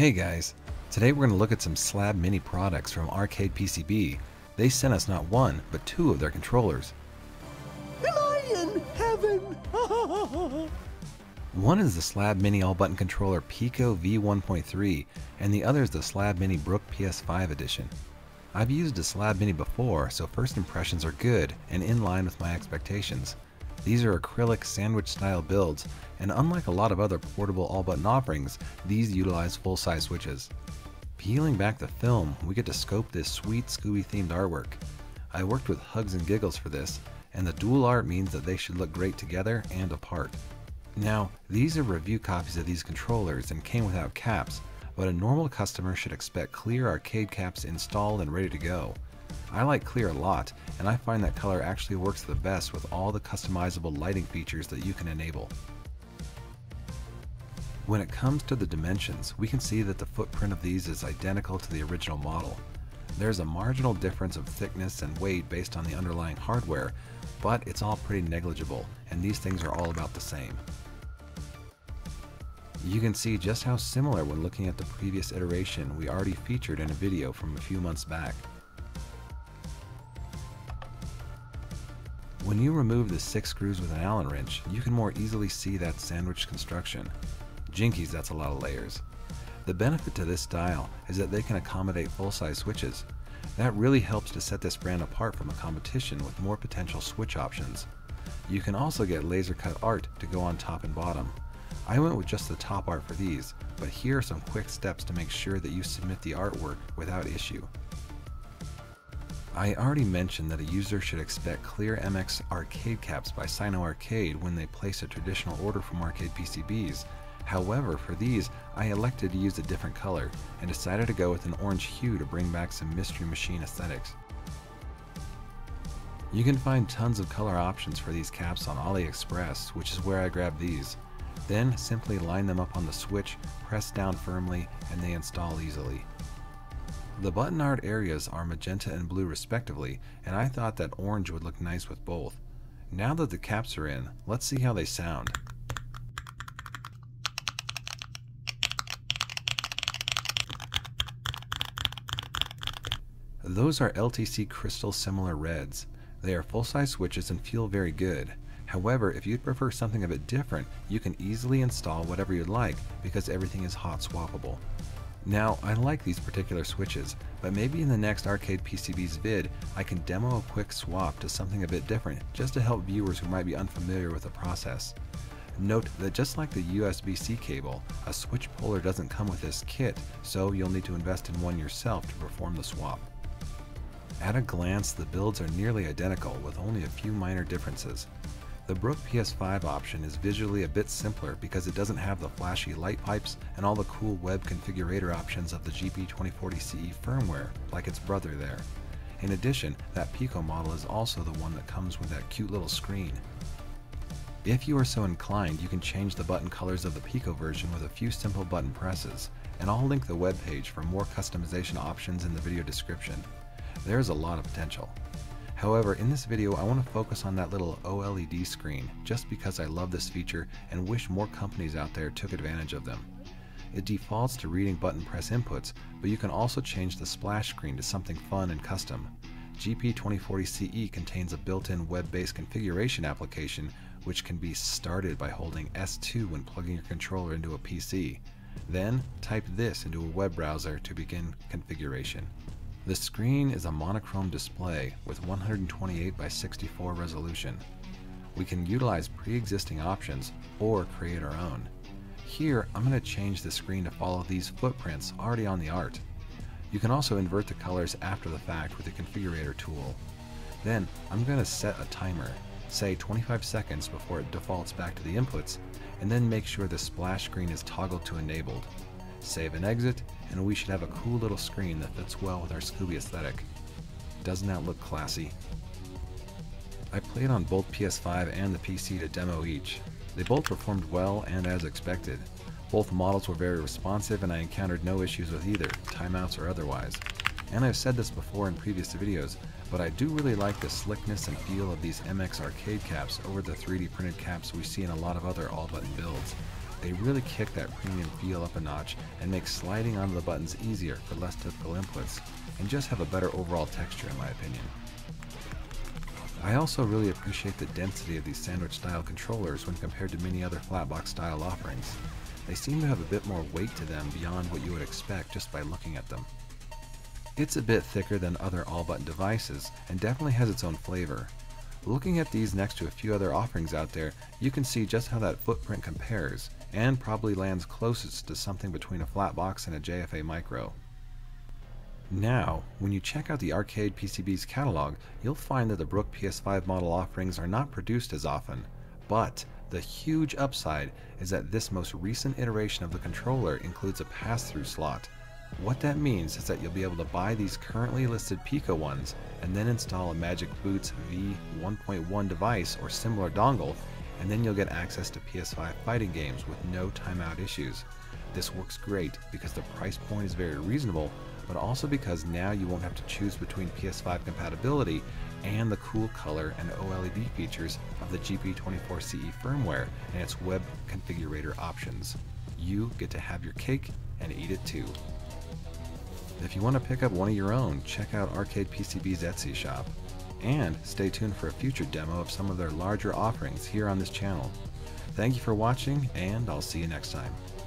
Hey guys, today we're going to look at some Slab Mini products from Arcade PCB. They sent us not one, but two of their controllers. Am I in heaven? One is the Slab Mini all-button controller Pico V1.3, and the other is the Slab Mini Brook PS5 edition. I've used a Slab Mini before, so first impressions are good and in line with my expectations. These are acrylic sandwich-style builds, and unlike a lot of other portable all-button offerings, these utilize full-size switches. Peeling back the film, we get to scope this sweet Scooby-themed artwork. I worked with Hugs and Giggles for this, and the dual art means that they should look great together and apart. Now, these are review copies of these controllers and came without caps, but a normal customer should expect clear arcade caps installed and ready to go. I like clear a lot, and I find that color actually works the best with all the customizable lighting features that you can enable. When it comes to the dimensions, we can see that the footprint of these is identical to the original model. There's a marginal difference of thickness and weight based on the underlying hardware, but it's all pretty negligible, and these things are all about the same. You can see just how similar when looking at the previous iteration we already featured in a video from a few months back. When you remove the 6 screws with an Allen wrench, you can more easily see that sandwich construction. Jinkies, that's a lot of layers. The benefit to this style is that they can accommodate full-size switches. That really helps to set this brand apart from a competition with more potential switch options. You can also get laser-cut art to go on top and bottom. I went with just the top art for these, but here are some quick steps to make sure that you submit the artwork without issue. I already mentioned that a user should expect clear MX arcade caps by Sino Arcade when they place a traditional order from Arcade PCBs. However, for these, I elected to use a different color and decided to go with an orange hue to bring back some Mystery Machine aesthetics. You can find tons of color options for these caps on AliExpress, which is where I grabbed these. Then simply line them up on the switch, press down firmly, and they install easily. The button art areas are magenta and blue respectively, and I thought that orange would look nice with both. Now that the caps are in, let's see how they sound. Those are LTC Crystal Similar Reds. They are full-size switches and feel very good. However, if you'd prefer something a bit different, you can easily install whatever you'd like because everything is hot swappable. Now, I like these particular switches, but maybe in the next Arcade PCB's vid, I can demo a quick swap to something a bit different just to help viewers who might be unfamiliar with the process. Note that just like the USB-C cable, a switch puller doesn't come with this kit, so you'll need to invest in one yourself to perform the swap. At a glance, the builds are nearly identical with only a few minor differences. The Brook PS5 option is visually a bit simpler because it doesn't have the flashy light pipes and all the cool web configurator options of the GP2040CE firmware, like its brother there. In addition, that Pico model is also the one that comes with that cute little screen. If you are so inclined, you can change the button colors of the Pico version with a few simple button presses, and I'll link the webpage for more customization options in the video description. There's a lot of potential. However, in this video, I want to focus on that little OLED screen just because I love this feature and wish more companies out there took advantage of them. It defaults to reading button press inputs, but you can also change the splash screen to something fun and custom. GP2040CE contains a built-in web-based configuration application which can be started by holding S2 when plugging your controller into a PC. Then, type this into a web browser to begin configuration. The screen is a monochrome display with 128 by 64 resolution. We can utilize pre-existing options or create our own. Here, I'm going to change the screen to follow these footprints already on the art. You can also invert the colors after the fact with the configurator tool. Then, I'm going to set a timer, say 25 seconds before it defaults back to the inputs, and then make sure the splash screen is toggled to enabled. Save and exit, and we should have a cool little screen that fits well with our Scooby aesthetic. Doesn't that look classy? I played on both PS5 and the PC to demo each. They both performed well and as expected. Both models were very responsive and I encountered no issues with either, timeouts or otherwise. And I've said this before in previous videos, but I do really like the slickness and feel of these MX arcade caps over the 3D printed caps we see in a lot of other all-button builds. they really kick that premium feel up a notch and make sliding onto the buttons easier for less typical inputs, and just have a better overall texture in my opinion. I also really appreciate the density of these sandwich style controllers when compared to many other flatbox style offerings. They seem to have a bit more weight to them beyond what you would expect just by looking at them. It's a bit thicker than other all-button devices and definitely has its own flavor. Looking at these next to a few other offerings out there, you can see just how that footprint compares, and probably lands closest to something between a flatbox and a JFA micro. Now, when you check out the Arcade PCB's catalog, you'll find that the Brook PS5 model offerings are not produced as often, but the huge upside is that this most recent iteration of the controller includes a pass-through slot. What that means is that you'll be able to buy these currently listed Pico ones and then install a Magic Boots V1.1 device or similar dongle, and then you'll get access to PS5 fighting games with no timeout issues. This works great because the price point is very reasonable, but also because now you won't have to choose between PS5 compatibility and the cool color and OLED features of the GP2040CE firmware and its web configurator options. You get to have your cake and eat it too. If you want to pick up one of your own, check out Arcade PCB's Etsy shop. And stay tuned for a future demo of some of their larger offerings here on this channel. Thank you for watching, and I'll see you next time.